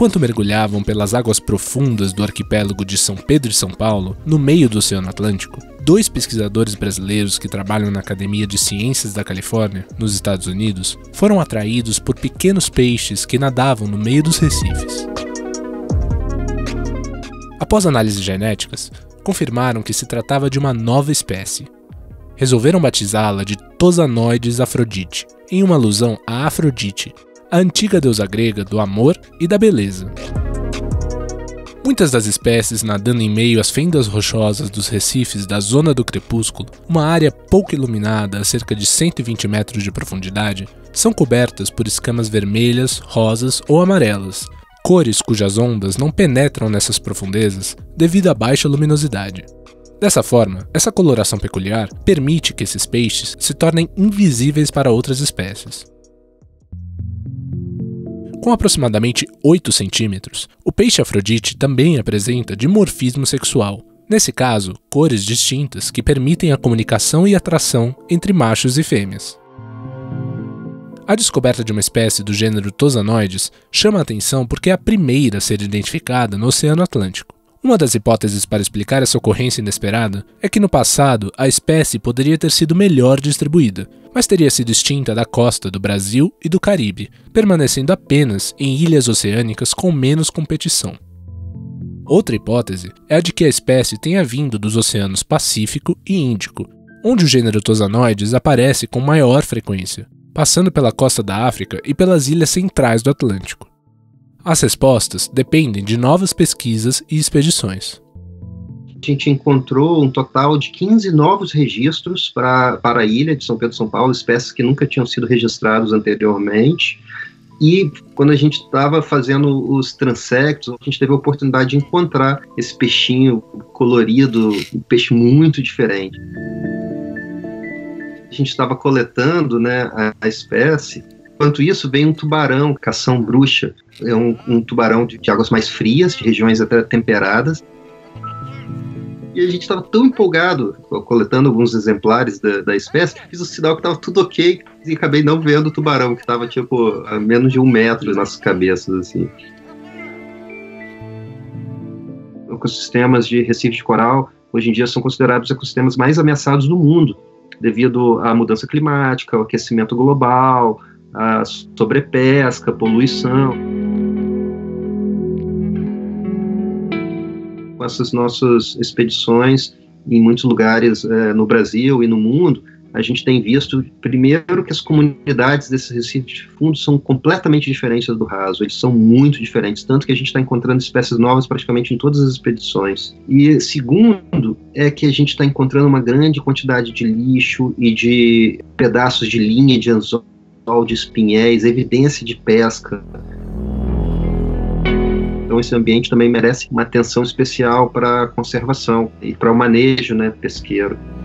Enquanto mergulhavam pelas águas profundas do arquipélago de São Pedro e São Paulo, no meio do Oceano Atlântico, dois pesquisadores brasileiros que trabalham na Academia de Ciências da Califórnia, nos Estados Unidos, foram atraídos por pequenos peixes que nadavam no meio dos recifes. Após análises genéticas, confirmaram que se tratava de uma nova espécie. Resolveram batizá-la de Tosanoides aphrodite, em uma alusão a Afrodite, a antiga deusa grega do amor e da beleza. Muitas das espécies nadando em meio às fendas rochosas dos recifes da zona do crepúsculo, uma área pouco iluminada a cerca de 120 metros de profundidade, são cobertas por escamas vermelhas, rosas ou amarelas, cores cujas ondas não penetram nessas profundezas devido à baixa luminosidade. Dessa forma, essa coloração peculiar permite que esses peixes se tornem invisíveis para outras espécies. Com aproximadamente 8 centímetros, o peixe Afrodite também apresenta dimorfismo sexual, nesse caso, cores distintas que permitem a comunicação e atração entre machos e fêmeas. A descoberta de uma espécie do gênero Tosanoides chama a atenção porque é a primeira a ser identificada no Oceano Atlântico. Uma das hipóteses para explicar essa ocorrência inesperada é que no passado a espécie poderia ter sido melhor distribuída, mas teria sido extinta da costa do Brasil e do Caribe, permanecendo apenas em ilhas oceânicas com menos competição. Outra hipótese é a de que a espécie tenha vindo dos oceanos Pacífico e Índico, onde o gênero Tosanoides aparece com maior frequência, passando pela costa da África e pelas ilhas centrais do Atlântico. As respostas dependem de novas pesquisas e expedições. A gente encontrou um total de 15 novos registros para a ilha de São Pedro e São Paulo, espécies que nunca tinham sido registradas anteriormente. E quando a gente estava fazendo os transectos, a gente teve a oportunidade de encontrar esse peixinho colorido, um peixe muito diferente. A gente estava coletando, né, a espécie. Enquanto isso, vem um tubarão, cação bruxa. É um tubarão de águas mais frias, de regiões até temperadas. E a gente estava tão empolgado, coletando alguns exemplares da espécie, fiz o sinal que estava tudo ok e acabei não vendo o tubarão, que estava tipo a menos de 1 metro nas nossas cabeças, assim. Ecossistemas de recife de coral, hoje em dia, são considerados os ecossistemas mais ameaçados do mundo, devido à mudança climática, ao aquecimento global, a sobrepesca, poluição. Com essas nossas expedições em muitos lugares no Brasil e no mundo, a gente tem visto, primeiro, que as comunidades desses recifes de fundo são completamente diferentes do raso, eles são muito diferentes, tanto que a gente está encontrando espécies novas praticamente em todas as expedições. E segundo, é que a gente está encontrando uma grande quantidade de lixo e de pedaços de linha de anzol, de espinhéis, evidência de pesca. Então esse ambiente também merece uma atenção especial para a conservação e para o manejo, né, pesqueiro.